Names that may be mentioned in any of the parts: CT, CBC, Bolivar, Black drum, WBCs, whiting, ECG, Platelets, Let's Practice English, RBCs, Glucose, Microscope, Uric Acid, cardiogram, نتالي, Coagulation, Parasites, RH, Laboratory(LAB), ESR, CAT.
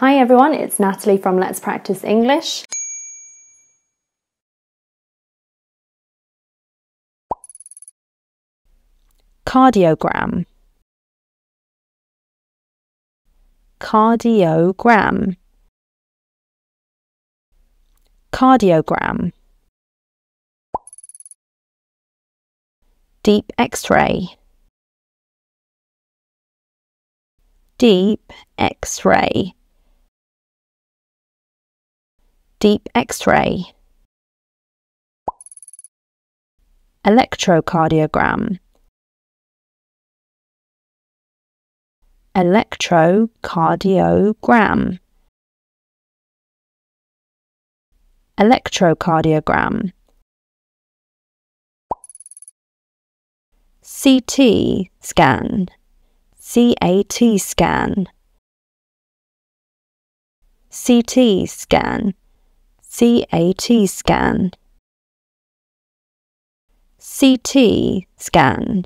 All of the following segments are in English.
Hi everyone, it's Natalie from Let's Practice English. Cardiogram. Cardiogram. Cardiogram. Deep X-ray. Deep X-ray. Deep X-ray. Electrocardiogram. Electrocardiogram. Electrocardiogram. CT scan. CAT scan. CT scan. CAT scan. CT scan.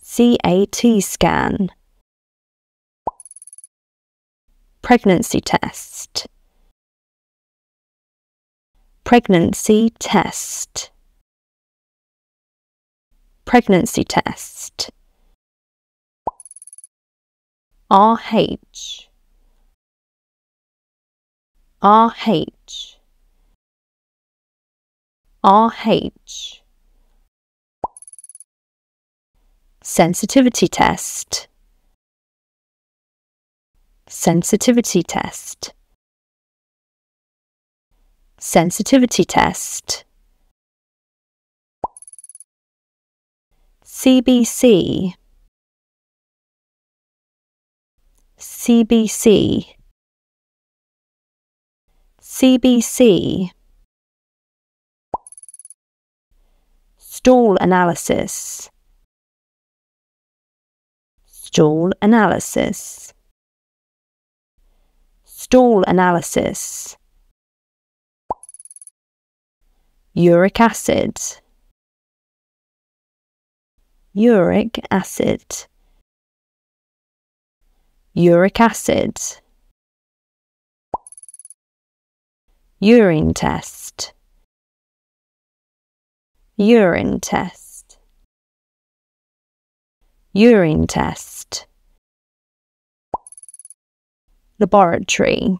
CAT scan. Pregnancy test. Pregnancy test. Pregnancy test. RH. RH. RH. Sensitivity test. Sensitivity test. Sensitivity test. CBC. CBC. CBC. Stool analysis. Stool analysis. Stool analysis. Uric acid. Uric acid. Uric acid. Urine test. Urine test. Urine test. Laboratory.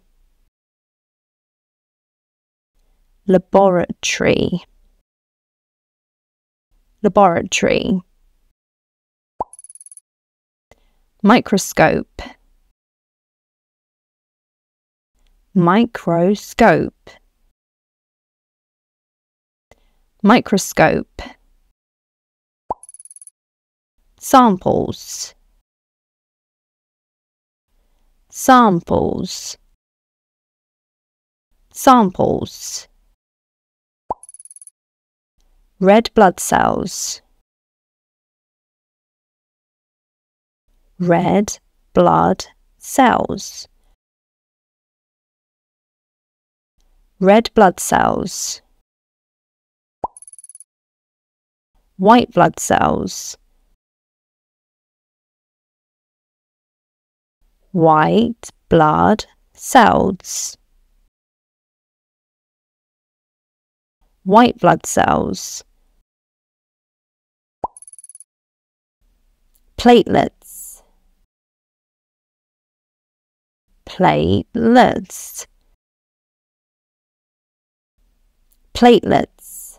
Laboratory. Laboratory. Microscope. Microscope. Microscope. Samples. Samples. Samples. Red blood cells. Red blood cells. Red blood cells. White blood cells. White blood cells. White blood cells. Platelets. Platelets. Platelets.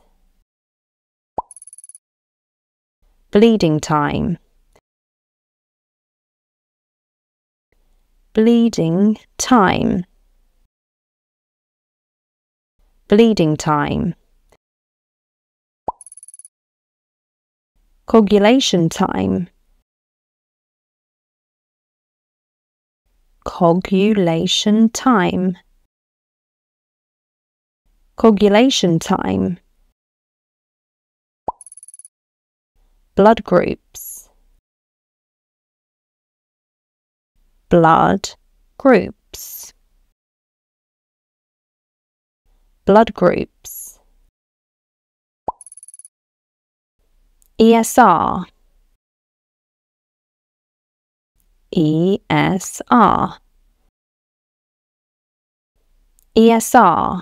Bleeding time. Bleeding time. Bleeding time. Coagulation time. Coagulation time. Coagulation time. Blood groups. Blood groups. Blood groups. ESR. ESR. ESR,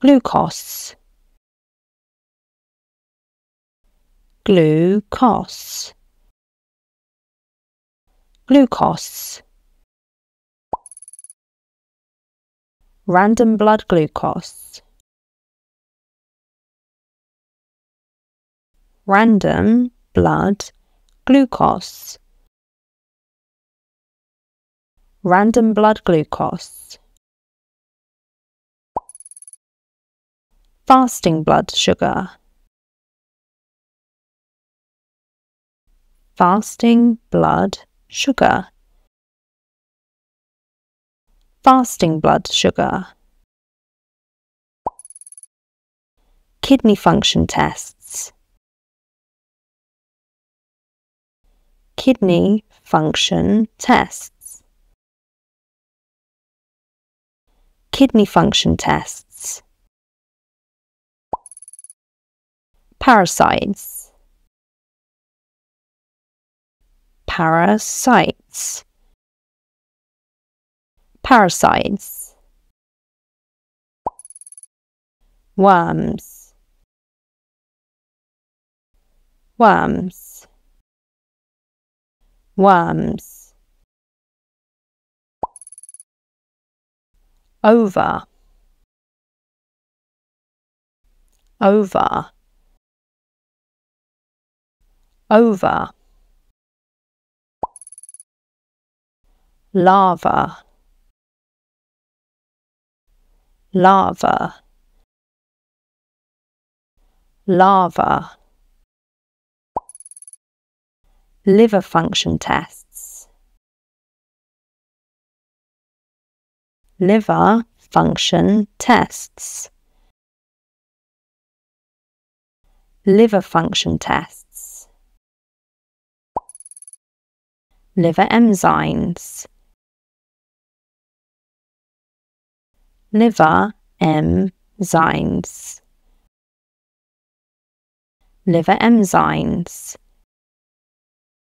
glucose, glucose, glucose, random blood glucose, random blood glucose, random blood glucose, fasting blood sugar, fasting blood sugar, fasting blood sugar, kidney function tests, kidney function tests, kidney function tests, parasites, parasites, parasites, worms, worms, worms, over, over, over, lava, lava, lava, liver function tests, liver function tests, liver function tests, liver enzymes, liver enzymes, liver enzymes.